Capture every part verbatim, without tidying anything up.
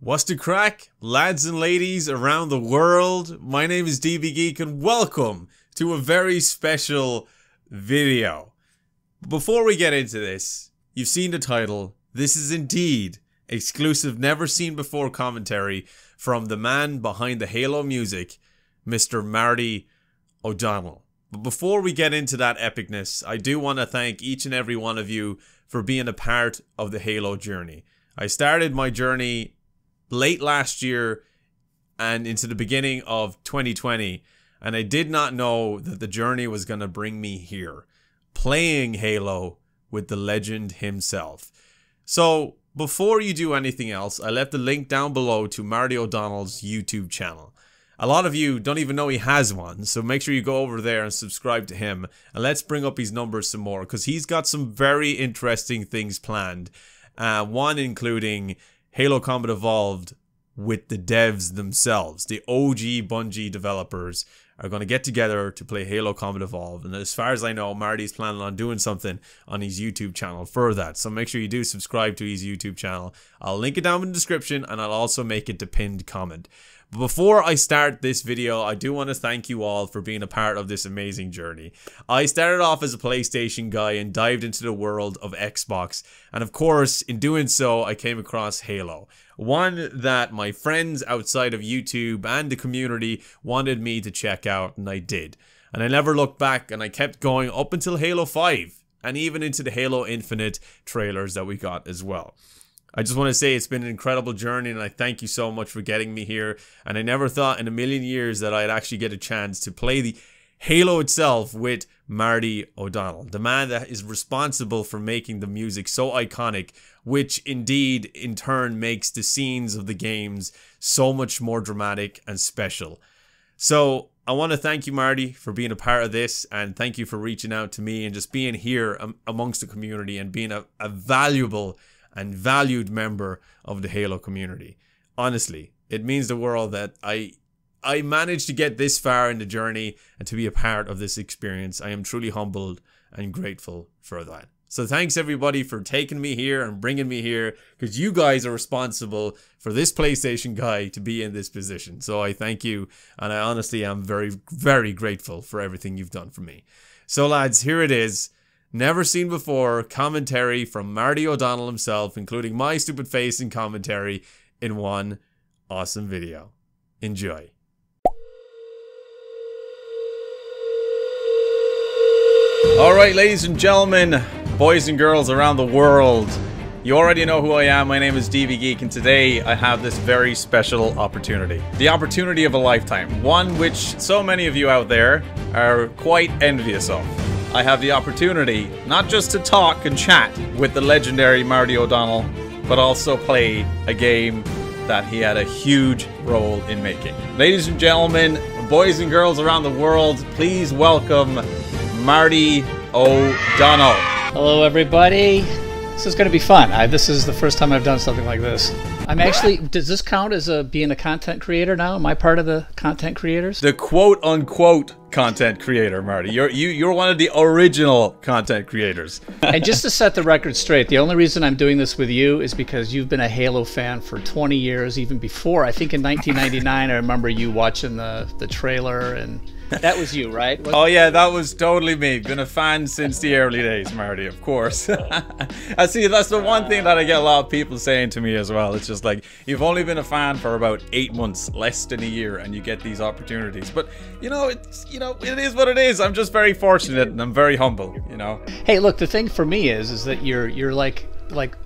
What's the crack, lads and ladies around the world? My name is Deebeegeek and welcome to a very special video. Before we get into this, you've seen the title. This is indeed exclusive, never seen before commentary from the man behind the Halo music, Mister Marty O'Donnell. But before we get into that epicness, I do want to thank each and every one of you for being a part of the Halo journey. I started my journey late last year and into the beginning of twenty twenty, and I did not know that the journey was going to bring me here playing Halo with the legend himself. So before you do anything else, I left the link down below to Marty O'Donnell's YouTube channel. A lot of you don't even know he has one, so make sure you go over there and subscribe to him, and let's bring up his numbers some more, because he's got some very interesting things planned, uh, one including Halo Combat Evolved with the devs themselves. The O G Bungie developers are going to get together to play Halo Combat Evolved. And as far as I know, Marty's planning on doing something on his YouTube channel for that. So make sure you do subscribe to his YouTube channel. I'll link it down in the description, and I'll also make it a pinned comment. But before I start this video, I do want to thank you all for being a part of this amazing journey. I started off as a PlayStation guy and dived into the world of Xbox. And of course, in doing so, I came across Halo. One that my friends outside of YouTube and the community wanted me to check out, and I did. And I never looked back, and I kept going up until Halo five. And even into the Halo Infinite trailers that we got as well. I just want to say it's been an incredible journey, and I thank you so much for getting me here. And I never thought in a million years that I'd actually get a chance to play the Halo itself with Marty O'Donnell, the man that is responsible for making the music so iconic, which indeed in turn makes the scenes of the games so much more dramatic and special. So I want to thank you, Marty, for being a part of this, and thank you for reaching out to me and just being here amongst the community and being a, a valuable and valued member of the Halo community. Honestly, it means the world that I I managed to get this far in the journey and to be a part of this experience. I am truly humbled and grateful for that. So thanks everybody for taking me here and bringing me here, because you guys are responsible for this PlayStation guy to be in this position. So I thank you, and I honestly am very, very grateful for everything you've done for me. So lads, here it is. Never seen before commentary from Marty O'Donnell himself, including my stupid face and commentary in one awesome video. Enjoy. Alright, ladies and gentlemen, boys and girls around the world, you already know who I am. My name is Deebeegeek, and today I have this very special opportunity. The opportunity of a lifetime, one which so many of you out there are quite envious of. I have the opportunity not just to talk and chat with the legendary Marty O'Donnell, but also play a game that he had a huge role in making. Ladies and gentlemen, boys and girls around the world, please welcome Marty O'Donnell. Hello everybody. This is going to be fun. I, this is the first time I've done something like this. I'm actually, does this count as a, being a content creator now? Am I part of the content creators? The quote unquote content creator, Marty. You're, you, you're one of the original content creators. And just to set the record straight, the only reason I'm doing this with you is because you've been a Halo fan for twenty years, even before. I think in nineteen ninety-nine, I remember you watching the, the trailer, and that was you, right? What? Oh yeah, that was totally me. Been a fan since the early days, Marty, of course. I see, that's the one thing that I get a lot of people saying to me as well. It's just like, you've only been a fan for about eight months, less than a year, and you get these opportunities. But you know, it's, you know, it is what it is. I'm just very fortunate, and I'm very humble, you know. Hey, look, the thing for me is is that you're you're like like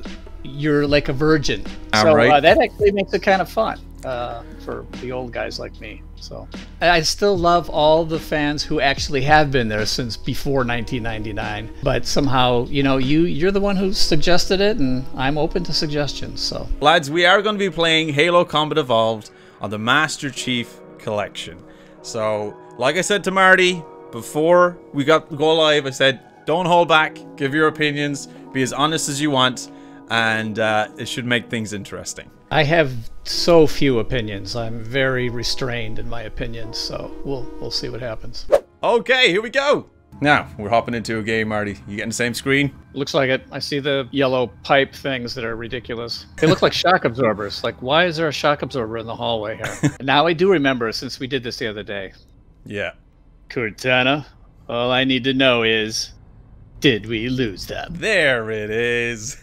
you're like a virgin. All so right. Uh, that actually makes it kind of fun uh for the old guys like me. So I still love all the fans who actually have been there since before nineteen ninety-nine, but somehow, you know, you you're the one who suggested it, and I'm open to suggestions. So lads, we are going to be playing Halo Combat Evolved on the Master Chief Collection. So like I said to Marty before we got go live, I said, don't hold back, give your opinions, be as honest as you want, and uh, it should make things interesting. I have so few opinions. I'm very restrained in my opinions, so we'll we'll see what happens. Okay, here we go. Now, we're hopping into a game, Marty. You getting the same screen? Looks like it. I see the yellow pipe things that are ridiculous. They look like shock absorbers. Like, why is there a shock absorber in the hallway here? Now I do remember, since we did this the other day. Yeah. Cortana, all I need to know is, did we lose them? There it is.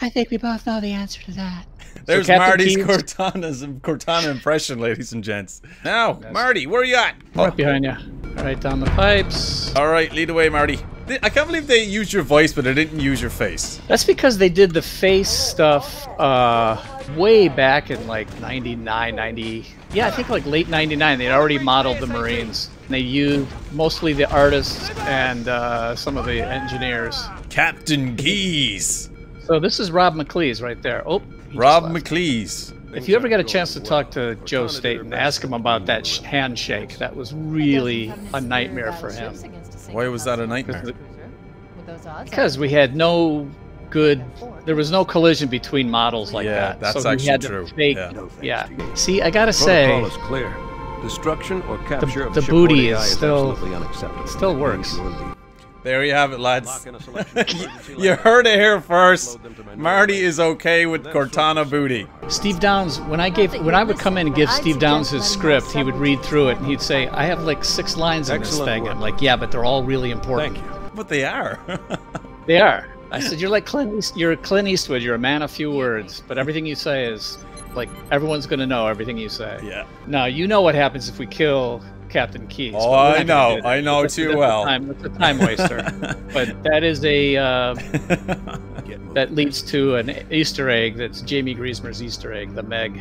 I think we both know the answer to that. There's so Marty's Keeves. Cortana's Cortana impression, ladies and gents. Now, yes. Marty, where are you at? Right oh. behind you. Right down the pipes. All right, lead away, Marty. I can't believe they used your voice, but they didn't use your face. That's because they did the face stuff uh, way back in like ninety-nine, ninety. Yeah, I think like late ninety-nine. They'd already modeled the Marines. They used mostly the artists and uh, some of the engineers. Captain Keys. So this is Rob McLees right there. Oh, Rob McLees. If you ever get a chance to talk to Joe Staten, ask him about that sh handshake. That was really a nightmare for him. Why was that a nightmare? Because we had no good, there was no collision between models like yeah, that. That's so actually had to true. Fake, yeah. yeah. See, I gotta say, is clear. Destruction or capture the, the booty is still, still works. There you have it, lads. You heard it here first. Marty is okay with Cortana booty. Steve Downs, when I gave, when I would come in and give Steve Downs his script, he would read through it and he'd say, "I have like six lines in this thing." I'm like, "Yeah, but they're all really important." Thank you. But they are. They are. I said, "You're like Clint. East, you're Clint Eastwood. You're a man of few words, but everything you say is like everyone's gonna know everything you say." Yeah. Now you know what happens if we kill Captain Keys. Oh, I know, I know it's, too it's well. Time, it's a time waster, but that is a uh, that leads to an Easter egg. That's Jamie Griesemer's Easter egg, the Meg.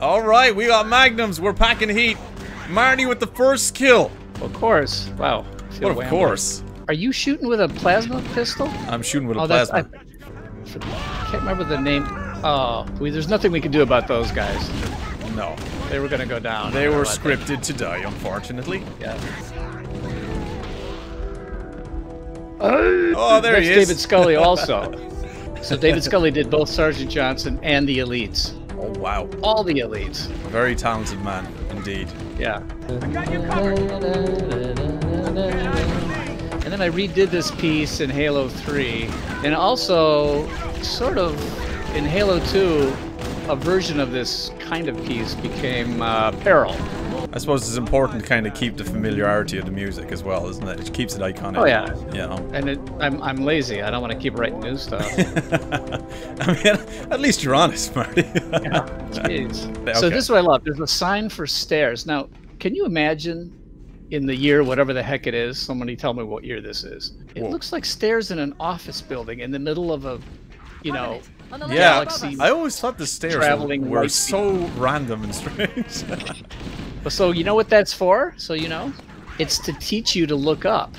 All right, we got magnums. We're packing heat. Marty with the first kill. Of course. Wow. Well, of course. Are you shooting with a plasma pistol? I'm shooting with a oh, plasma. I, I can't remember the name. Oh, we, there's nothing we can do about those guys. No. They were gonna go down. They were scripted to die, unfortunately. Yeah. Oh, there he is. That's David Scully also. So David Scully did both Sergeant Johnson and the Elites. Oh, wow. All the Elites. Very talented man, indeed. Yeah. I got you covered. And then I redid this piece in Halo three, and also sort of in Halo two. A version of this kind of piece became uh, Peril. I suppose it's important to kind of keep the familiarity of the music as well, isn't it? It keeps it iconic. Oh yeah. You know? And it, I'm I'm lazy. I don't want to keep writing new stuff. I mean, at least you're honest, Marty. Yeah. Jeez. Okay. So this is what I love. There's a sign for stairs. Now, can you imagine? In the year, whatever the heck it is, somebody tell me what year this is. It Whoa. Looks like stairs in an office building in the middle of a, you know. Yeah, I always thought the stairs traveling were so random and strange. So you know what that's for? So you know? It's to teach you to look up.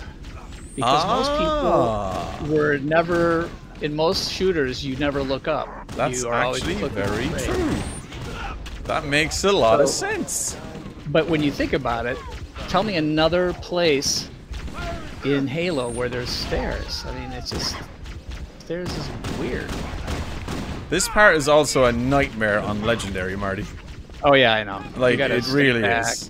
Because ah. most people were never, in most shooters, you never look up. That's you are actually always very true. That makes a lot so, of sense. But when you think about it, tell me another place in Halo where there's stairs. I mean, it's just, stairs is weird. This part is also a nightmare on Legendary, Marty. Oh yeah, I know. Like, it really back. Is.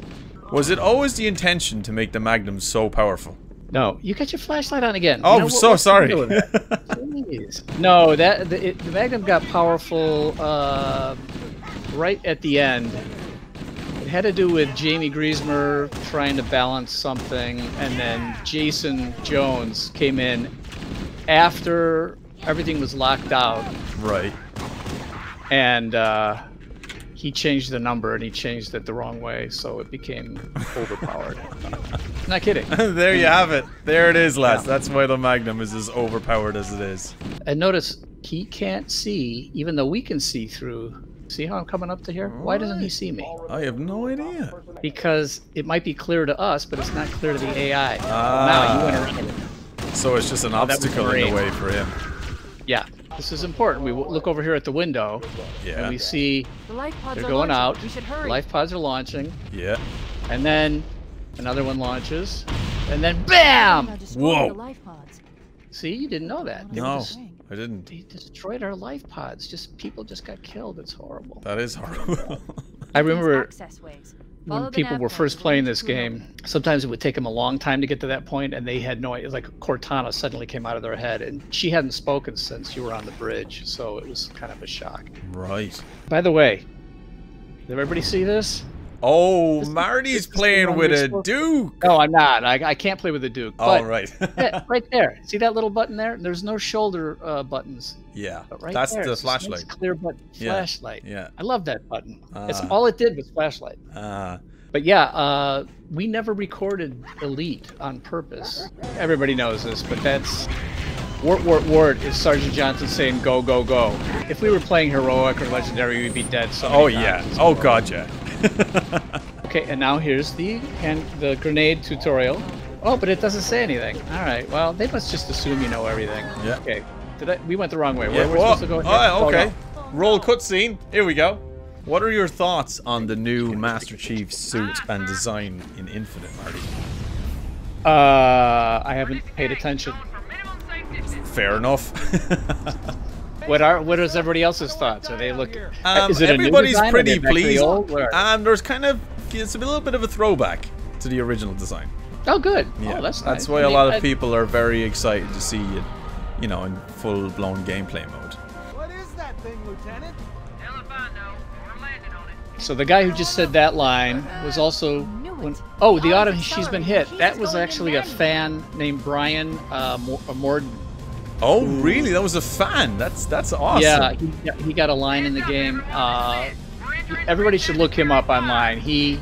Was it always the intention to make the Magnum so powerful? No. You got your flashlight on again. Oh, you know, I'm so sorry. That? Jeez. No, that, the, it, the Magnum got powerful uh, right at the end. It had to do with Jamie Griesemer trying to balance something, and then Jason Jones came in after everything was locked out. Right. And uh, he changed the number, and he changed it the wrong way, so it became overpowered. Not kidding. There you have it. There it is, lads. Yeah. That's why the Magnum is as overpowered as it is. And notice, he can't see, even though we can see through. See how I'm coming up to here? Right. Why doesn't he see me? I have no idea. Because it might be clear to us, but it's not clear to the A I. Ah. Now you went so it's just an oh, obstacle in the way for him. Yeah. This is important. We look over here at the window, yeah. and we see they're going out. The life pods are launching. Yeah. And then another one launches, and then BAM! Whoa! See, you didn't know that. They no, I didn't. They destroyed our life pods. Just people just got killed. It's horrible. That is horrible. I remember when people were first playing this game, sometimes it would take them a long time to get to that point, and they had no idea. Like Cortana suddenly came out of their head, and she hadn't spoken since you were on the bridge, so it was kind of a shock. Right. By the way, did everybody see this? Oh, this, Marty's this playing with a Duke. No, I'm not. I, I can't play with a Duke. All oh, right. that, right there. See that little button there? There's no shoulder uh, buttons. Yeah. But right that's there, the flashlight. Nice clear button. Yeah. Flashlight. Yeah. I love that button. Uh, it's all it did was flashlight. Uh, but yeah, uh, we never recorded Elite on purpose. Everybody knows this, but that's Wart, wart, wart is Sergeant Johnson saying go, go, go. If we were playing Heroic or Legendary, we'd be dead. So oh, yeah. Oh, God, yeah. Okay, and now here's the and the grenade tutorial. Oh, but it doesn't say anything. All right, well, they must just assume you know everything. Yeah. Okay, did I, we went the wrong way. Yeah. Where we're oh, supposed to go? Oh, okay. Oh, no. Roll cutscene. Here we go. What are your thoughts on the new Master Chief suit and design in Infinite, Marty? Uh, I haven't paid attention. Fair enough. What are what is everybody else's thoughts? Are they looking? Um, is it everybody's a pretty pleased. The um, there's kind of it's a little bit of a throwback to the original design. Oh, good. Yeah, oh, that's nice. That's why and a lot of people are very excited to see it, you know, in full-blown gameplay mode. What is that thing, Lieutenant? Hell if I know. We're landing on it. So the guy who just said that line was also when, oh the autumn she's been hit. That was actually a fan named Brian uh, Morden. Oh really? That was a fan. That's that's awesome. Yeah, he, he got a line in the game. Uh, everybody should look him up online. He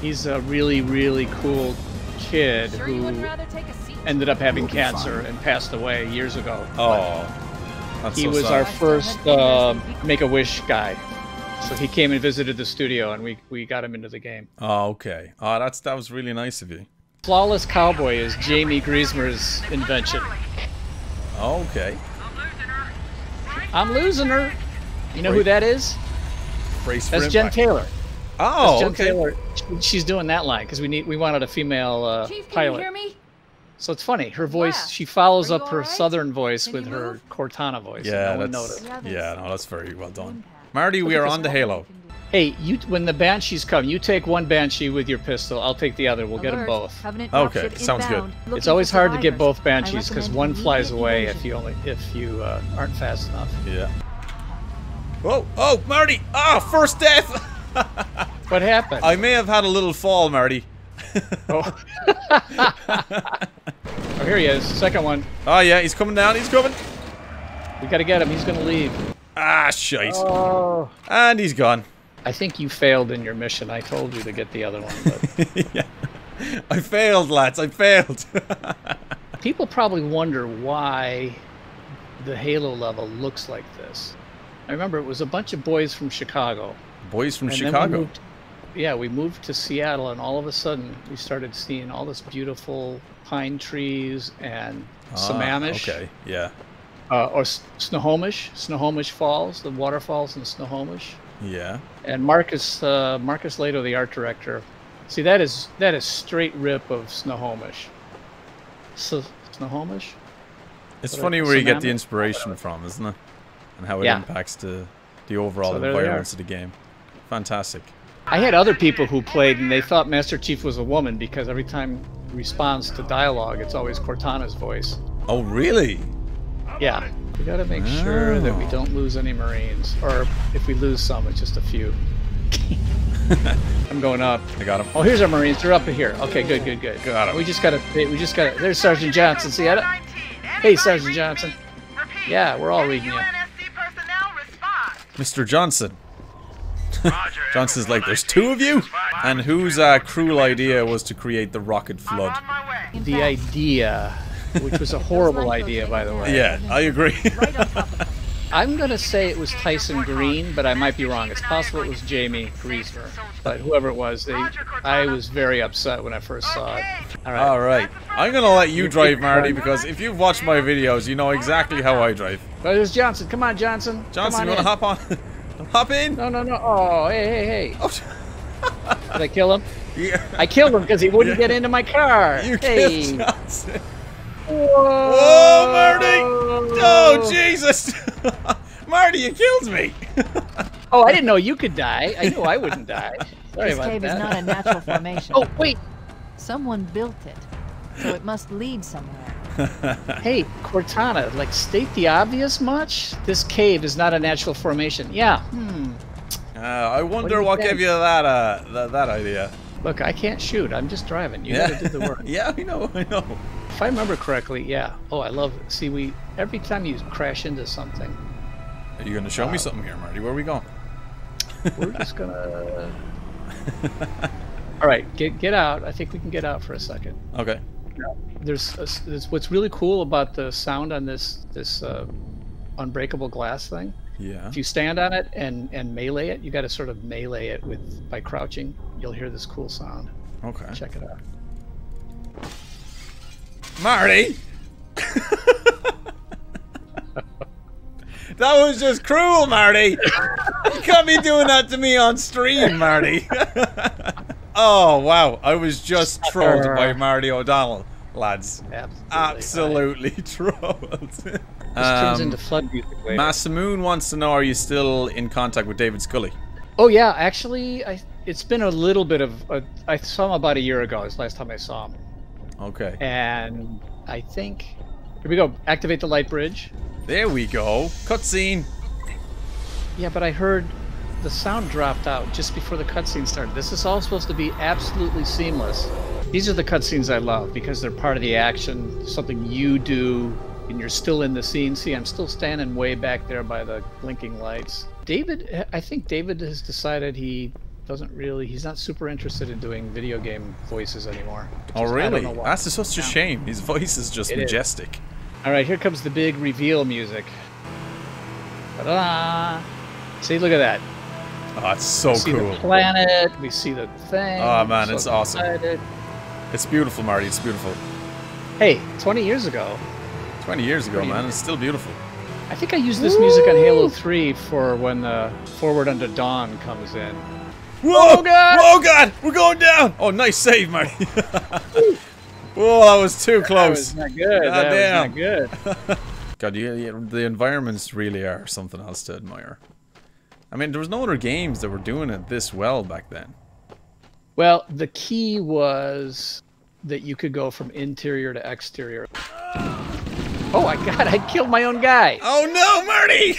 he's a really really cool kid who ended up having cancer and passed away years ago. Oh, he was our first uh, Make-A-Wish guy. So he came and visited the studio, and we we got him into the game. Oh okay. Oh, that's that was really nice of you. Flawless Cowboy is Jamie Griesemer's invention. Okay. I'm losing her. You know Brace. Who that is? Brace That's Jen back. Taylor. Oh, That's Jen okay. Taylor. She's doing that line because we need we wanted a female uh, Chief, can pilot. You hear me? So it's funny. Her voice. Yeah. She follows up her right? southern voice can with her move? Cortana voice. Yeah, no that's, yeah, that's yeah. No, that's very well done, Marty. We are on the Halo. Hey, you. When the banshees come, you take one banshee with your pistol. I'll take the other. We'll Alert. Get them both. Okay, sounds inbound. Good. It's always hard to get both banshees because one flies away if you only if you uh, aren't fast enough. Yeah. Oh, oh, Marty! Ah, oh, first death. What happened? I may have had a little fall, Marty. Oh. Oh, here he is. Second one. Oh yeah, he's coming down. He's coming. We gotta get him. He's gonna leave. Ah, shite. Oh. And he's gone. I think you failed in your mission. I told you to get the other one. But... yeah. I failed, lads. I failed. People probably wonder why the Halo level looks like this. I remember it was a bunch of boys from Chicago. Boys from and Chicago? We moved, yeah, we moved to Seattle, and all of a sudden we started seeing all this beautiful pine trees and ah, Snohomish. Okay, yeah. Uh, or Snohomish, Snohomish Falls, the waterfalls in Snohomish. Yeah. And Marcus, uh, Marcus Lato, the art director. See, that is that is straight rip of Snohomish. So, Snohomish. It's what funny where you get the inspiration from, isn't it? And how it yeah. impacts the the overall so environments of the game. Fantastic. I had other people who played and they thought Master Chief was a woman because every time he responds to dialogue, it's always Cortana's voice. Oh, really? Yeah. We gotta make oh. sure that we don't lose any Marines. Or if we lose some, it's just a few. I'm going up. I got him. Oh, here's our Marines. They're up here. Okay, good, good, good. Got him. We just gotta, we just gotta, there's Sergeant Johnson. See, I don't, hey, Sergeant Johnson. Yeah, we're all reading you. Mister Johnson. Johnson's like, there's two of you? And whose uh, cruel idea was to create the rocket flood? The idea... which was a horrible idea, by the way. Yeah, I agree. I'm going to say it was Tyson Green, but I might be wrong. It's possible it was Jamie Griesemer. But whoever it was, they, I was very upset when I first saw it. All right. All right. I'm going to let you drive, Marty, because if you've watched my videos, you know exactly how I drive. But there's Johnson. Come on, Johnson. Johnson, you want to hop on? Hop in? No, no, no. Oh, hey, hey, hey. Oh. Did I kill him? Yeah. I killed him because he wouldn't yeah. get into my car. You hey. Killed Johnson. Whoa. Whoa, Marty! Oh, Jesus! Marty, you killed me! Oh, I didn't know you could die. I knew I wouldn't die. Sorry this about cave that. is not a natural formation. Oh, wait! Someone built it, so it must lead somewhere. Hey, Cortana, like, state the obvious much? This cave is not a natural formation. Yeah. Hmm. Uh, I wonder what, what gave you that, uh, th that idea. Look, I can't shoot. I'm just driving. You yeah. gotta do the work. Yeah, I know, I know. If I remember correctly, yeah. Oh, I love it. See, we, every time you crash into something. Are you gonna show uh, me something here, Marty? Where are we going? We're just gonna... All right, get get out. I think we can get out for a second. Okay. Yeah. There's, a, there's what's really cool about the sound on this this uh, unbreakable glass thing. Yeah. If you stand on it and and melee it, you got to sort of melee it with by crouching. You'll hear this cool sound. Okay. Check it out. Marty. That was just cruel, Marty. You can't be doing that to me on stream, Marty. Oh, wow. I was just trolled by Marty O'Donnell, lads. Absolutely, Absolutely trolled. This um, turns into flood music later. Massamoon wants to know, are you still in contact with David Scully? Oh, yeah. Actually, I, it's been a little bit of... A, I saw him about a year ago. It's the last time I saw him. Okay. And I think... Here we go. Activate the light bridge. There we go. Cutscene. Yeah, but I heard the sound dropped out just before the cutscene started. This is all supposed to be absolutely seamless. These are the cutscenes I love because they're part of the action, something you do, and you're still in the scene. See, I'm still standing way back there by the blinking lights. David, I think David has decided he doesn't really, he's not super interested in doing video game voices anymore. Oh, is, really? That's such a shame. His voice is just it majestic. Is. All right, here comes the big reveal music. Ta-da! See, look at that. Oh, it's so cool. We see cool. the planet, we see the thing. Oh, man, so it's awesome. Excited. It's beautiful, Marty, it's beautiful. Hey, twenty years ago. twenty years ago, man, it's still beautiful. I think I used this Woo! music on Halo three for when the Forward Under Dawn comes in. Whoa! Oh, God! Oh, God! We're going down! Oh, nice save, Marty. Whoa, that was too close. That was not good. God that damn. was not good. God, you, you, the environments really are something else to admire. I mean, there was no other games that were doing it this well back then. Well, the key was that you could go from interior to exterior. Oh, my God, I killed my own guy. Oh, no, Marty!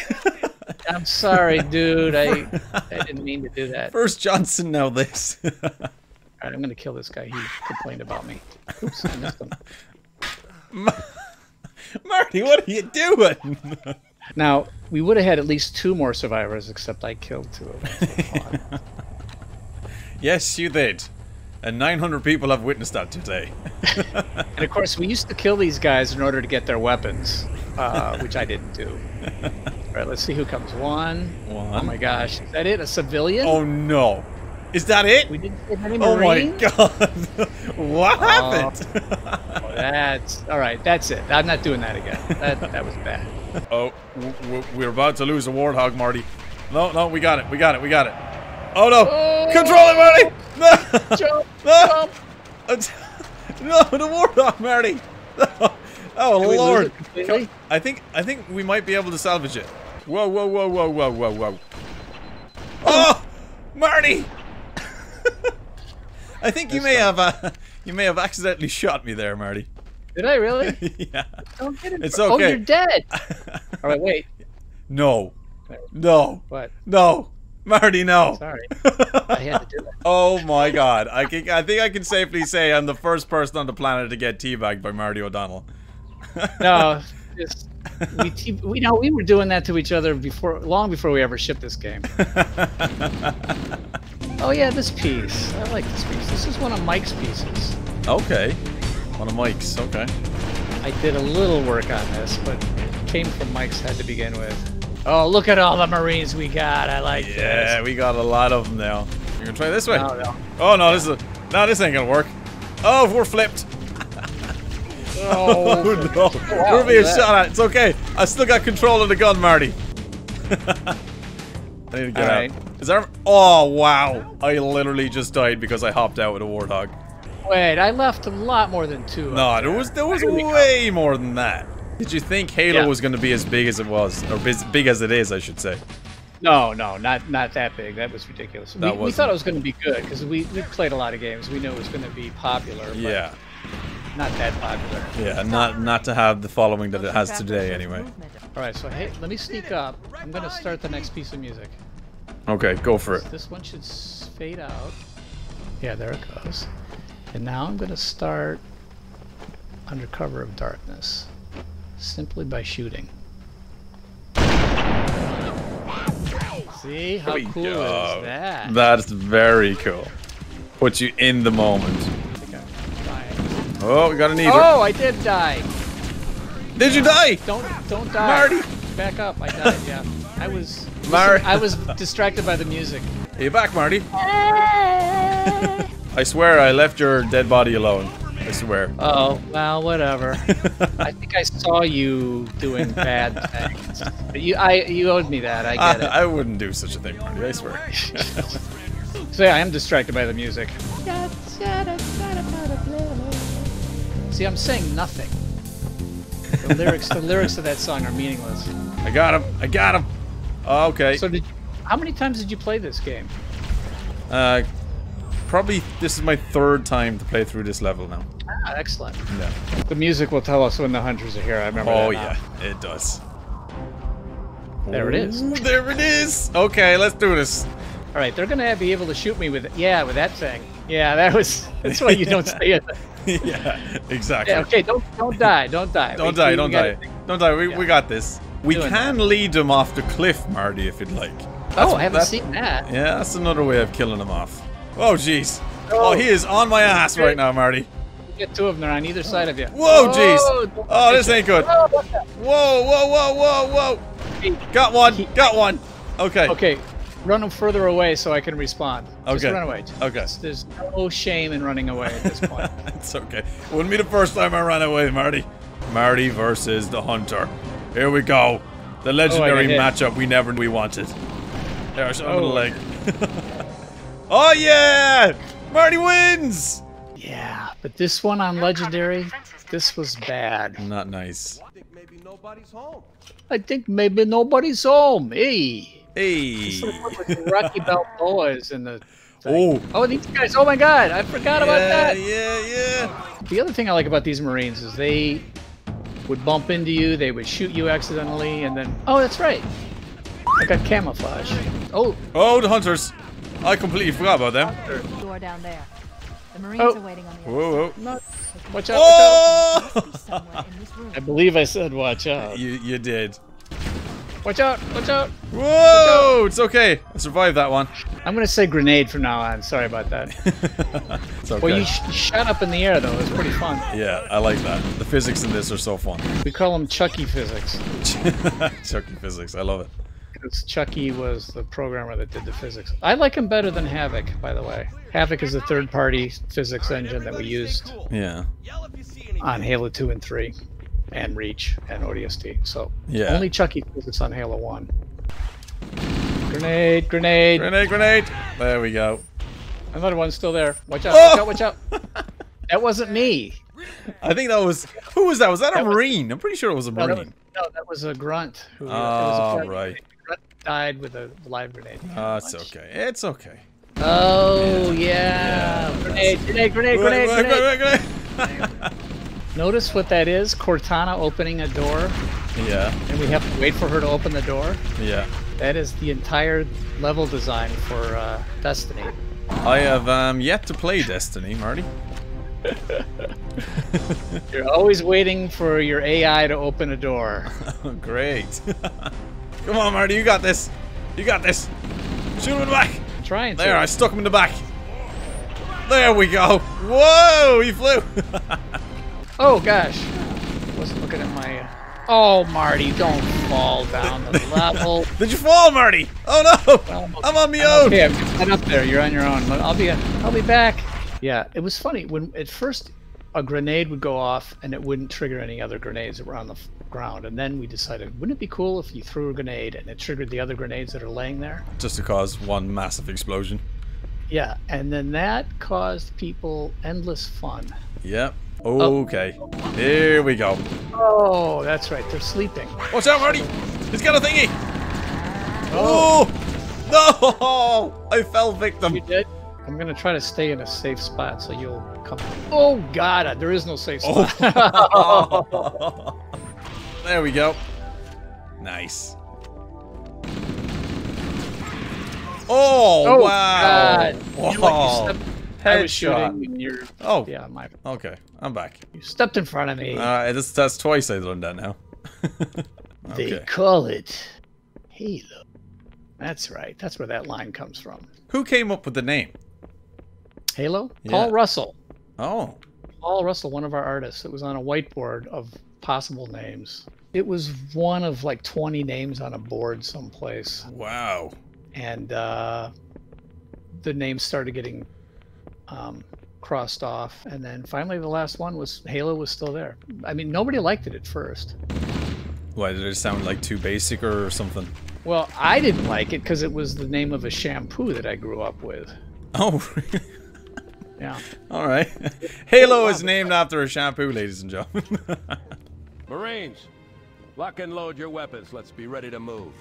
I'm sorry, dude. I, I didn't mean to do that. First Johnson, now this. All right, I'm gonna kill this guy. He complained about me. Oops, I missed him. Marty, what are you doing? Now, we would have had at least two more survivors, except I killed two of them. Yes, you did. And nine hundred people have witnessed that today. And of course, we used to kill these guys in order to get their weapons, uh, which I didn't do. All right, let's see who comes. One. One. Oh my gosh. Is that it? A civilian? Oh no. Is that it? We didn't get any oh Marine? my God! What oh, happened? Oh, that's all right. That's it. I'm not doing that again. That that was bad. Oh, we're about to lose a warthog, Marty. No, no, we got it. We got it. We got it. Oh no! Oh, Control it, Marty! No! Jump, no! Jump. No! The warthog, Marty! No. Oh Can Lord! We, I think I think we might be able to salvage it. Whoa! Whoa! Whoa! Whoa! Whoa! Whoa! Whoa! Oh, Marty! I think you may have uh, you may have accidentally shot me there, Marty. Did I really? Yeah. Don't get it. It's okay. Oh, you're dead. All right, wait. No. No. What? No, Marty, no. Sorry. I had to do that. Oh my God! I can, I think I can safely say I'm the first person on the planet to get teabagged by Marty O'Donnell. No, just, we te we know we were doing that to each other before, long before we ever shipped this game. Oh yeah, this piece. I like this piece. This is one of Mike's pieces. Okay. One of Mike's, okay. I did a little work on this, but it came from Mike's head to begin with. Oh, look at all the Marines we got. I like yeah, this. Yeah, we got a lot of them now. You're gonna try this way? No, no. Oh no, yeah. this is a, no, this ain't gonna work. Oh, we're flipped. Oh, oh no. Wow, we're being shot at. It's okay. I still got control of the gun, Marty. I need to get all out. Right. Is there? Oh wow! I literally just died because I hopped out with a warthog. Wait, I left a lot more than two. No, there was there was way more than that. Did you think Halo yeah. was going to be as big as it was, or as big as it is, I should say? No, no, not not that big. That was ridiculous. That we, we thought it was going to be good because we, we played a lot of games. We knew it was going to be popular. But yeah. Not that popular. Yeah, not not to have the following that it has today, anyway. All right, so hey, let me sneak up. I'm going to start the next piece of music. Okay, go for it. So this one should fade out. Yeah, there it goes. And now I'm going to start Under Cover of Darkness, simply by shooting. See how cool go. is that? That's very cool. Puts you in the moment. Oh, we got an eater. Oh, I did die. Did you die? Don't, don't die, Marty. Back up. I died. Yeah, I was. Marty. I was distracted by the music. Hey, you're back, Marty. I swear, I left your dead body alone. I swear. Uh oh, well, whatever. I think I saw you doing bad things. But you, I, you owed me that. I get I, it. I wouldn't do such a thing, Marty. I swear. So yeah, I am distracted by the music. See, I'm saying nothing. The lyrics, the lyrics of that song are meaningless. I got him. I got him. Oh, okay. So, did you, how many times did you play this game? Uh, probably this is my third time to play through this level now. Ah, excellent. Yeah. The music will tell us when the hunters are here. I remember. Oh that yeah, it does. There Ooh, it is. There it is. Okay, let's do this. All right, they're gonna be able to shoot me with yeah with that thing. Yeah, that was. That's why you don't say it. Yeah, exactly. Yeah, okay, don't don't die, don't die. Don't we, die, we, don't, we die. don't die. Don't die, we, yeah. we got this. We Doing can that. lead them off the cliff, Marty, if you'd like. That's, oh, I haven't seen that. Yeah, that's another way of killing them off. Oh, jeez. Oh, oh, he is on my ass okay. right now, Marty. You get two of them, they're on either side of you. Whoa, jeez. Oh, oh, this ain't good. Whoa, whoa, whoa, whoa, whoa. Got one, got one. Okay. Okay, run them further away so I can respawn. Okay. Just run away. Okay. There's no shame in running away at this point. It's okay. It wouldn't be the first time I ran away, Marty. Marty versus the hunter. Here we go. The legendary oh, matchup we never we wanted. There's oh. leg. Oh yeah! Marty wins! Yeah, but this one on legendary, this was bad. Not nice. I think maybe nobody's home. I think maybe nobody's home. Hey. Hey! Sort of like Rocky Balboa is in the thing. Oh! Oh, these guys! Oh my God! I forgot yeah, about that. Yeah, yeah. The other thing I like about these Marines is they would bump into you, they would shoot you accidentally, and then oh, that's right. I got camouflage. Oh! Oh, the hunters! I completely forgot about them. The door down there. The Marines oh. are waiting on you. Whoa! whoa. No. Watch out! Oh! I believe I said watch out. You you did. Watch out! Watch out! Whoa! Watch out. It's okay. I survived that one. I'm gonna say grenade from now on. Sorry about that. It's okay. Well, you, sh you shot up in the air though. It was pretty fun. Yeah, I like that. The physics in this are so fun. We call them Chucky physics. Chucky physics. I love it. Because Chucky was the programmer that did the physics. I like him better than Havoc, by the way. Havoc is a third-party physics engine that we used. Yeah. On Halo two and three. And Reach and O D S T. So yeah. Only Chucky physics on Halo one. Grenade, grenade, grenade, grenade. There we go. Another one's still there. Watch out! Oh! Watch out! Watch out! That wasn't me. I think that was who was that? Was that, that a was, Marine? I'm pretty sure it was a no, Marine. No, that was a grunt. Who, oh was a right. Grunt died with a live grenade. Oh, it's much. okay. It's okay. Oh yeah! yeah. Grenade, grenade, grenade, grenade, grenade, grenade, grenade. Notice what that is? Cortana opening a door. Yeah. And we have to wait for her to open the door. Yeah. That is the entire level design for uh, Destiny. I have um, yet to play Destiny, Marty. You're always waiting for your A I to open a door. Great. Come on, Marty, you got this. You got this. Shoot him in the back. I'm trying to. There, I stuck him in the back. There we go. Whoa, he flew. Oh gosh, I wasn't looking at my... Oh, Marty, don't fall down the level. Did you fall, Marty? Oh no, well, I'm, okay. I'm on my I'm own. Okay, I'm just not up there, you're on your own. But I'll be, I'll be back. Yeah, it was funny, when at first a grenade would go off and it wouldn't trigger any other grenades that were on the ground. And then we decided, wouldn't it be cool if you threw a grenade and it triggered the other grenades that are laying there? Just to cause one massive explosion. Yeah, and then that caused people endless fun. Yep. Okay, oh. Here we go. Oh, that's right, they're sleeping. Watch out, Marty! He's got a thingy! Oh. Oh! No! I fell victim. You did? I'm going to try to stay in a safe spot so you'll come. Oh, God. There is no safe spot. Oh. There we go. Nice. Oh, oh wow. God. Wow. Headshot. Your... Oh, yeah, my. Okay, I'm back. You stepped in front of me. Uh, this, that's twice I've done that now. Okay. They call it Halo. That's right. That's where that line comes from. Who came up with the name? Halo? Yeah. Paul Russell. Oh. Paul Russell, one of our artists. It was on a whiteboard of possible names. It was one of like twenty names on a board someplace. Wow. And uh, the names started getting... Um, crossed off, and then finally the last one was Halo was still there. I mean, nobody liked it at first. Why did it sound like too basic or something? Well, I didn't like it because it was the name of a shampoo that I grew up with. Oh, yeah. All right. Halo is named after a shampoo, ladies and gentlemen. Marines, lock and load your weapons. Let's be ready to move.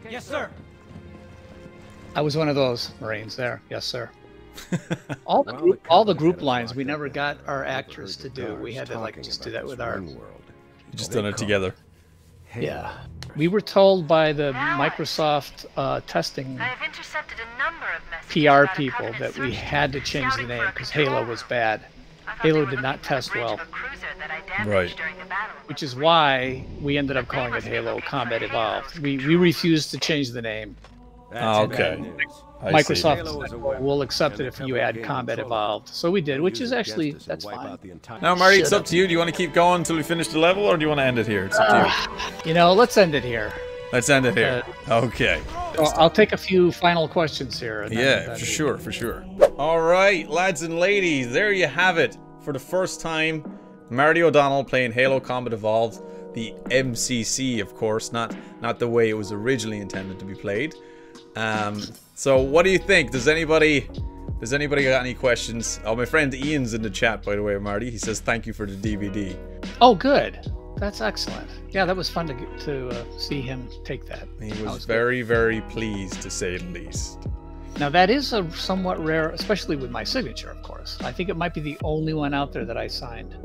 Okay, yes, sir. I was one of those Marines there. Yes, sir. all the group, all the group lines we never got our actors to do. We had to like just do that with our. We just done it together. Yeah, we were told by the Microsoft uh, testing P R people that we had to change the name because Halo was bad. Halo did not test well. Right. Which is why we ended up calling it Halo Combat Evolved. We we refused to change the name. Oh, okay. Microsoft will accept it if you add Combat Evolved. So we did, which is actually, that's fine. Now, Marty, it's up to you. Do you want to keep going until we finish the level, or do you want to end it here? It's up to you. You know, let's end it here. Let's end it here. Okay. I'll take a few final questions here. Yeah, for sure, for sure. All right, lads and ladies, there you have it. For the first time, Marty O'Donnell playing Halo Combat Evolved, the M C C, of course, not, not the way it was originally intended to be played. Um, so what do you think? Does anybody, does anybody got any questions? Oh, my friend Ian's in the chat, by the way, Marty. He says, thank you for the D V D. Oh, good. That's excellent. Yeah, that was fun to get to uh, see him take that. He was, was very, good. very pleased, to say the least. Now, that is a somewhat rare, especially with my signature, of course. I think it might be the only one out there that I signed.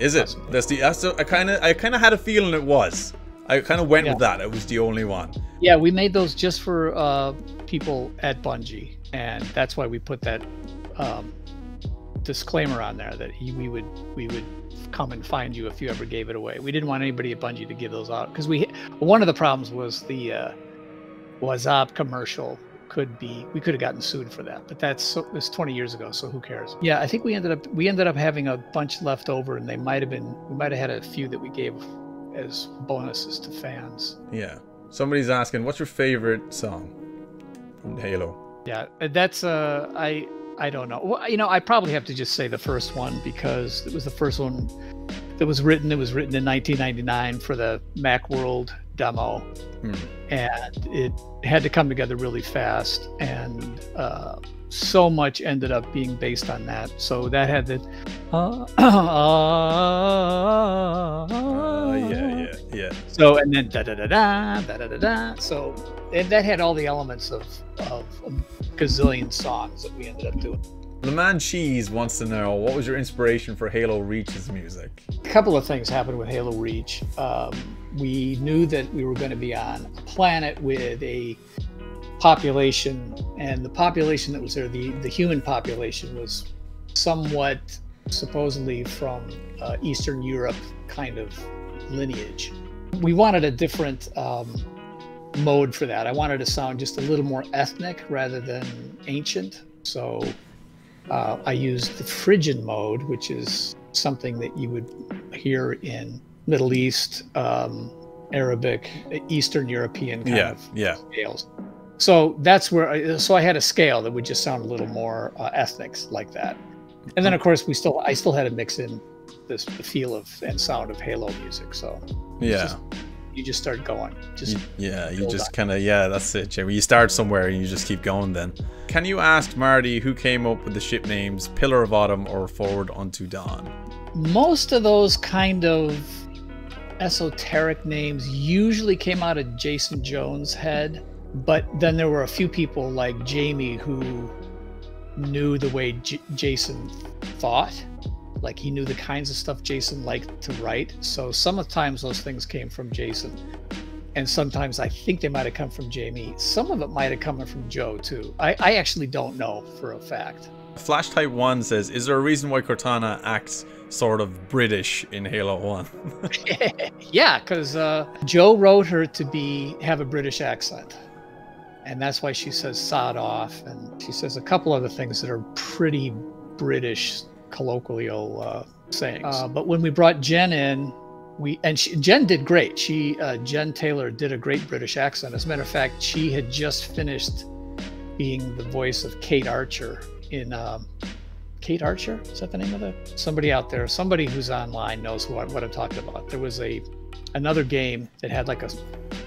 Is it? Possibly. That's the, that's the, I kind of, I kind of had a feeling it was. I kind of went yeah. with that. It was the only one. Yeah, we made those just for uh, people at Bungie, and that's why we put that um, disclaimer on there that we would we would come and find you if you ever gave it away. We didn't want anybody at Bungie to give those out because we one of the problems was the uh, "was up" commercial could be we could have gotten sued for that, but that's so, it's twenty years ago, so who cares? Yeah, I think we ended up we ended up having a bunch left over, and they might have been we might have had a few that we gave as bonuses to fans. Yeah. Somebody's asking, what's your favorite song from Halo? Yeah, that's uh, I I don't know. Well, you know, I probably have to just say the first one because it was the first one that was written. It was written in nineteen ninety-nine for the Macworld demo, hmm. and it had to come together really fast, and uh, so much ended up being based on that. So that had the. Uh, uh, yeah. Yeah. Yeah. So and then da da da da da da da da. So and that had all the elements of of a gazillion songs that we ended up doing. LeMan Cheese wants to know, what was your inspiration for Halo Reach's music? A couple of things happened with Halo Reach. Um, we knew that we were going to be on a planet with a population, and the population that was there, the the human population, was somewhat supposedly from uh, Eastern Europe kind of lineage. We wanted a different um, mode for that. I wanted to sound just a little more ethnic rather than ancient. So uh, I used the Phrygian mode, which is something that you would hear in Middle East, um, Arabic, Eastern European kind yeah, of yeah. scales. So that's where, I, so I had a scale that would just sound a little more uh, ethnic like that. And then of course we still, I still had a mix in This, the feel of and sound of Halo music, so yeah, just, you just start going. Just you, yeah, you just kind of yeah, that's it. Jamie. You start somewhere and you just keep going. Then, can you ask Marty who came up with the ship names Pillar of Autumn or Forward Unto Dawn? Most of those kind of esoteric names usually came out of Jason Jones' head, but then there were a few people like Jamie who knew the way J Jason thought. Like, he knew the kinds of stuff Jason liked to write. So sometimes those things came from Jason. And sometimes I think they might have come from Jamie. Some of it might have come from Joe, too. I, I actually don't know for a fact. Flash Type one says, is there a reason why Cortana acts sort of British in Halo one? Yeah, because uh, Joe wrote her to be have a British accent. And that's why she says sod off. And she says a couple other things that are pretty British colloquial uh, sayings. Uh, but when we brought Jen in, we and she, Jen did great. She uh, Jen Taylor did a great British accent. As a matter of fact, she had just finished being the voice of Kate Archer in um, Kate Archer. Is that the name of it? Somebody out there, somebody who's online knows who I, what I'm talking about. There was a another game that had like a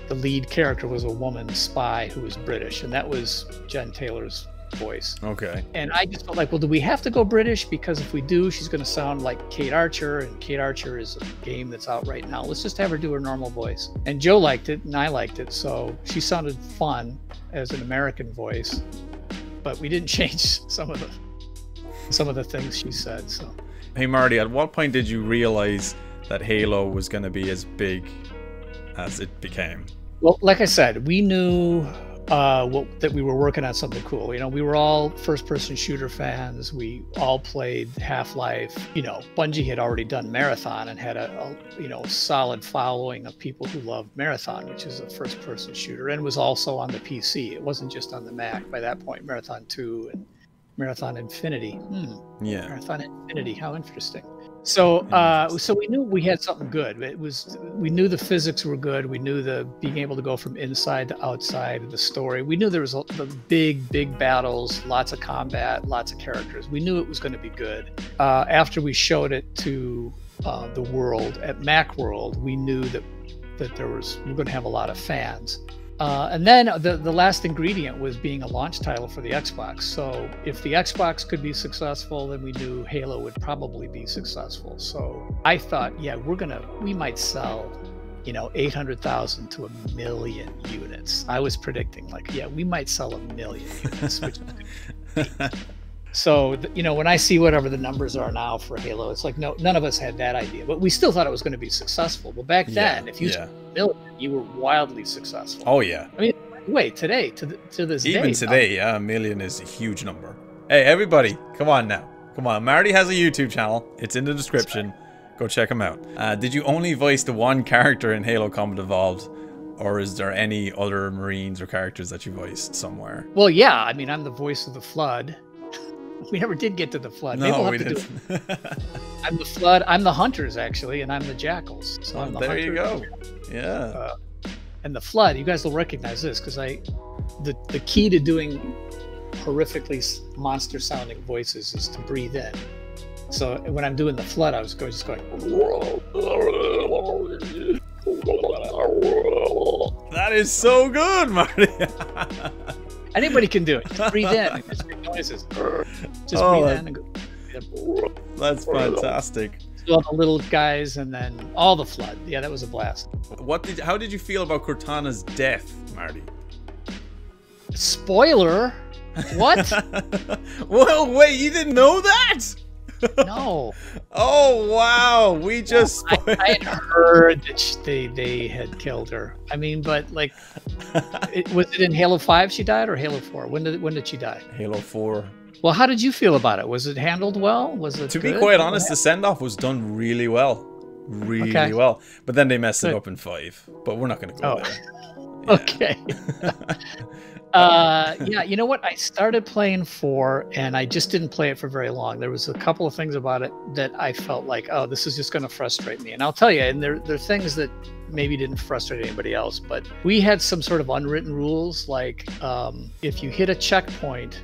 the lead character was a woman spy who was British, and that was Jen Taylor's voice. Okay. And I just felt like, well, do we have to go British? Because if we do, she's going to sound like Kate Archer, and Kate Archer is a game that's out right now. Let's just have her do her normal voice. And Joe liked it, and I liked it, so she sounded fun as an American voice, but we didn't change some of the some of the things she said. So, hey Marty, at what point did you realize that Halo was going to be as big as it became? Well, like I said, we knew uh well, that we were working on something cool. You know, we were all first person shooter fans. We all played Half-Life. You know, Bungie had already done Marathon and had a, a you know solid following of people who loved Marathon, which is a first person shooter, and was also on the P C. It wasn't just on the Mac by that point. Marathon two and Marathon Infinity. Hmm. Yeah, Marathon Infinity, how interesting. So, uh, so we knew we had something good. It was, we knew the physics were good. We knew the being able to go from inside to outside, the story. We knew there was the big, big battles, lots of combat, lots of characters. We knew it was going to be good. Uh, after we showed it to uh, the world at Macworld, we knew that that there was we we're going to have a lot of fans. Uh, and then the, the last ingredient was being a launch title for the Xbox. So if the Xbox could be successful, then we knew Halo would probably be successful. So I thought, yeah, we're going to, we might sell, you know, eight hundred thousand to a million units. I was predicting like, yeah, we might sell a million units. Which so, you know, when I see whatever the numbers are now for Halo, it's like, no, none of us had that idea, but we still thought it was going to be successful. Well, back then, yeah, if you yeah. million, you were wildly successful. Oh yeah. I mean, wait, today to the, to this even day, today, yeah, a million is a huge number. Hey, everybody, come on now, come on. Marty has a YouTube channel. It's in the description. Go check him out. Uh, did you only voice the one character in Halo Combat Evolved, or is there any other Marines or characters that you voiced somewhere? Well, yeah, I mean, I'm the voice of the Flood. We never did get to the Flood. No, we'll we didn't. I'm the Flood. I'm the Hunters, actually, and I'm the Jackals. So oh, I'm the there hunter. You go. Yeah. Uh, and the Flood, you guys will recognize this, because I, the, the key to doing horrifically monster-sounding voices is to breathe in. So when I'm doing the Flood, I was going, just going... That is so good, Marty. Anybody can do it. Just breathe in. Just make noises. Just oh, breathe in. And go. That's fantastic. All the little guys and then all the Flood. Yeah, that was a blast. What did? How did you feel about Cortana's death, Marty? Spoiler. What? Well, wait. You didn't know that? No. Oh wow. We just. Well, I, I had heard that she, they they had killed her. I mean, but like, it, was it in Halo five she died or Halo four? When did when did she die? Halo four. Well, how did you feel about it? Was it handled well? Was it? To good? Be quite honest, the send off was done really well, really okay. well. But then they messed good. It up in five. But we're not going to go oh. there. Yeah. Okay. Uh, yeah, you know what? I started playing four, and I just didn't play it for very long. There was a couple of things about it that I felt like, oh, this is just going to frustrate me. And I'll tell you, and there, there are things that maybe didn't frustrate anybody else, but we had some sort of unwritten rules, like um, if you hit a checkpoint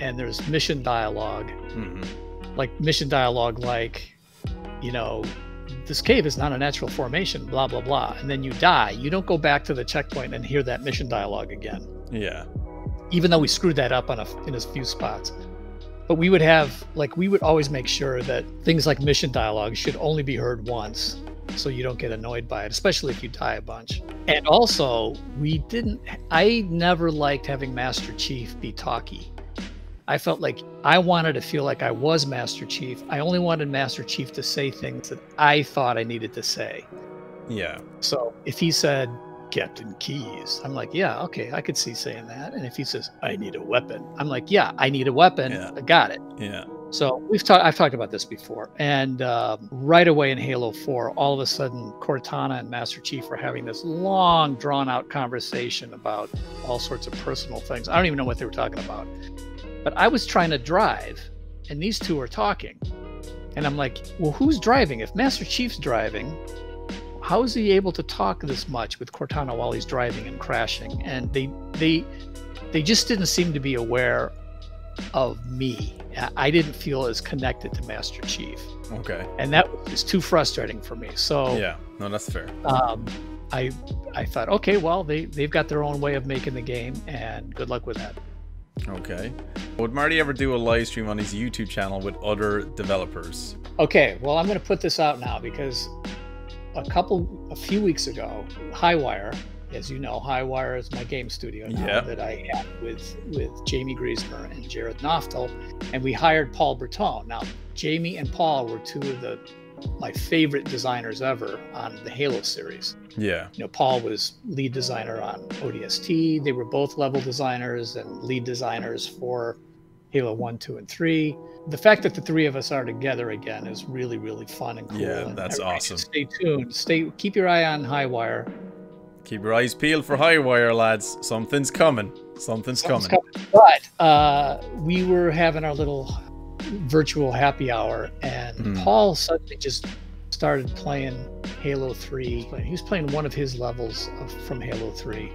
and there's mission dialogue, mm-hmm. like mission dialogue like, you know, this cave is not a natural formation, blah, blah, blah, and then you die, you don't go back to the checkpoint and hear that mission dialogue again. Yeah, even though we screwed that up on a, in a few spots, but we would have like we would always make sure that things like mission dialogue should only be heard once, so you don't get annoyed by it, especially if you die a bunch. And also, we didn't, I never liked having Master Chief be talky. I felt like I wanted to feel like I was Master Chief. I only wanted Master Chief to say things that I thought I needed to say. Yeah. So if he said, Captain Keys, I'm like, yeah, okay, I could see saying that. And if he says, I need a weapon, I'm like, yeah, I need a weapon. Yeah. I got it. Yeah. So we've talked, I've talked about this before. And um, right away in Halo four, all of a sudden, Cortana and Master Chief were having this long, drawn-out conversation about all sorts of personal things. I don't even know what they were talking about. But I was trying to drive, and these two are talking. And I'm like, well, who's driving? If Master Chief's driving, how is he able to talk this much with Cortana while he's driving and crashing? And they they they just didn't seem to be aware of me. I didn't feel as connected to Master Chief. Okay. And that was too frustrating for me. So yeah, no, that's fair. Um, I I thought, okay, well, they they've got their own way of making the game, and good luck with that. Okay. Would Marty ever do a live stream on his YouTube channel with other developers? Okay. Well, I'm going to put this out now because a couple, a few weeks ago, Highwire, as you know, Highwire is my game studio now, yeah, that I had with with Jamie Griesemer and Jared Noftel, and we hired Paul Bertone. Now, Jamie and Paul were two of the my favorite designers ever on the Halo series. Yeah. You know, Paul was lead designer on O D S T. They were both level designers and lead designers for Halo one, two, and three. The fact that the three of us are together again is really, really fun and cool. Yeah, and that's awesome. Stay tuned. Stay, keep your eye on Highwire. Keep your eyes peeled for Highwire, lads. Something's coming. Something's, Something's coming. coming. But uh, we were having our little virtual happy hour, and mm. Paul suddenly just started playing Halo three. He was playing one of his levels of, from Halo three.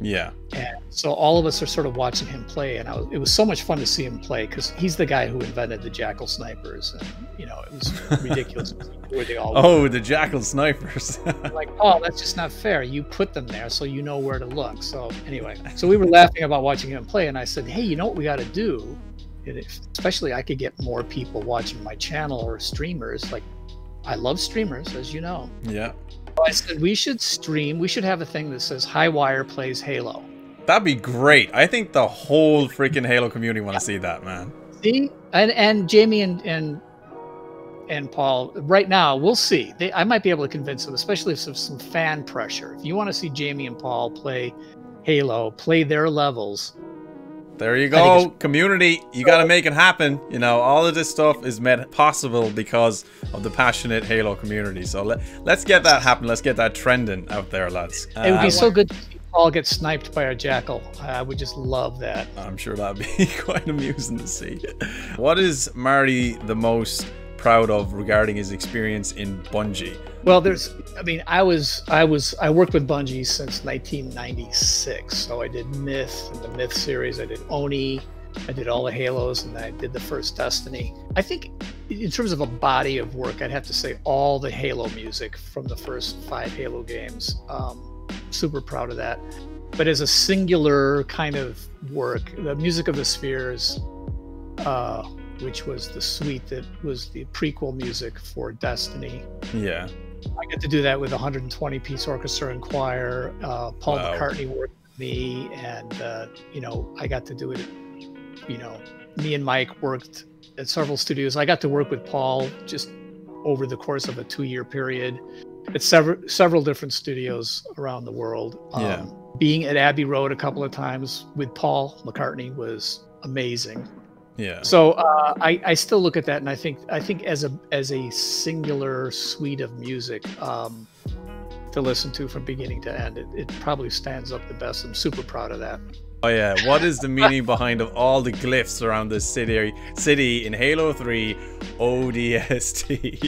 Yeah. And so all of us are sort of watching him play, and I was, it was so much fun to see him play because he's the guy who invented the jackal snipers, and you know, it was ridiculous where they all oh, were. The jackal snipers. Like, oh, that's just not fair. You put them there so you know where to look. So anyway, so we were laughing about watching him play, and I said, hey, you know what we got to do? And if, especially I could get more people watching my channel or streamers. Like, I love streamers, as you know. Yeah. I said, we should stream. We should have a thing that says Highwire plays Halo. That'd be great. I think the whole freaking Halo community want to see that, man. See? And and Jamie and and and Paul, right now, we'll see. They, I might be able to convince them, especially if there's some fan pressure. If you want to see Jamie and Paul play Halo, play their levels. There you go, community. You got to make it happen. You know, all of this stuff is made possible because of the passionate Halo community. So let, let's get that happen. Let's get that trending out there, lads. Uh, it would be so good to see Paul get sniped by a jackal. I would just love that. I'm sure that'd be quite amusing to see. What is Marty the most proud of regarding his experience in Bungie? Well, there's, I mean, I was, I was, I worked with Bungie since nineteen ninety-six. So I did Myth and the Myth series. I did Oni. I did all the Halos, and I did the first Destiny. I think in terms of a body of work, I'd have to say all the Halo music from the first five Halo games. Um, super proud of that. But as a singular kind of work, the Music of the Spheres, uh, which was the suite that was the prequel music for Destiny. Yeah. I got to do that with a one hundred twenty piece orchestra and choir. Uh, Paul wow. McCartney worked with me, and, uh, you know, I got to do it. You know, me and Mike worked at several studios. I got to work with Paul just over the course of a two year period at several, several different studios around the world. Um, yeah. Being at Abbey Road a couple of times with Paul McCartney was amazing. Yeah. So uh, I, I still look at that, and I think I think as a as a singular suite of music um, to listen to from beginning to end, it, it probably stands up the best. I'm super proud of that. Oh yeah, what is the meaning behind of all the glyphs around this city city in Halo three O D S T?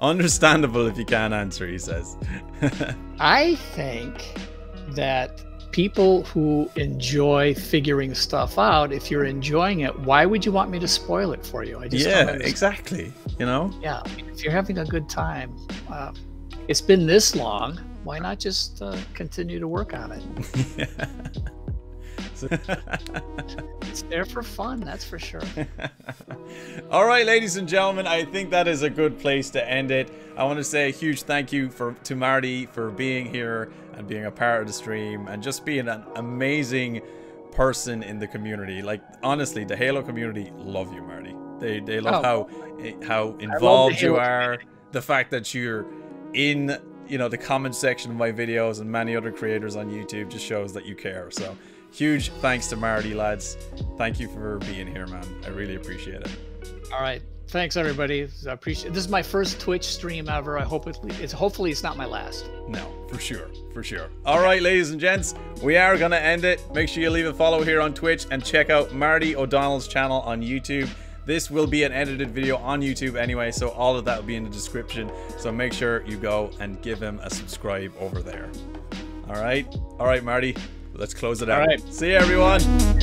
Understandable if you can't answer, he says. I think that people who enjoy figuring stuff out, if you're enjoying it, why would you want me to spoil it for you? I just yeah, exactly. You know? Yeah. If you're having a good time, uh, it's been this long, why not just uh, continue to work on it? Yeah. It's there for fun, that's for sure. All right, ladies and gentlemen, I think that is a good place to end it. I want to say a huge thank you for to Marty for being here and being a part of the stream and just being an amazing person in the community. Like, honestly, the Halo community love you, Marty. They they love oh. how how involved you are. Community. The fact that you're in, you know, the comment section of my videos and many other creators on YouTube just shows that you care. So huge thanks to Marty, lads. Thank you for being here, man. I really appreciate it. All right. Thanks, everybody. I appreciate it. This is my first Twitch stream ever. I hope it, it's hopefully it's not my last. No, for sure. For sure. All okay. right, ladies and gents, we are going to end it. Make sure you leave a follow here on Twitch and check out Marty O'Donnell's channel on YouTube. This will be an edited video on YouTube anyway, so all of that will be in the description. So make sure you go and give him a subscribe over there. All right. All right, Marty. Let's close it out. All right. See you, everyone.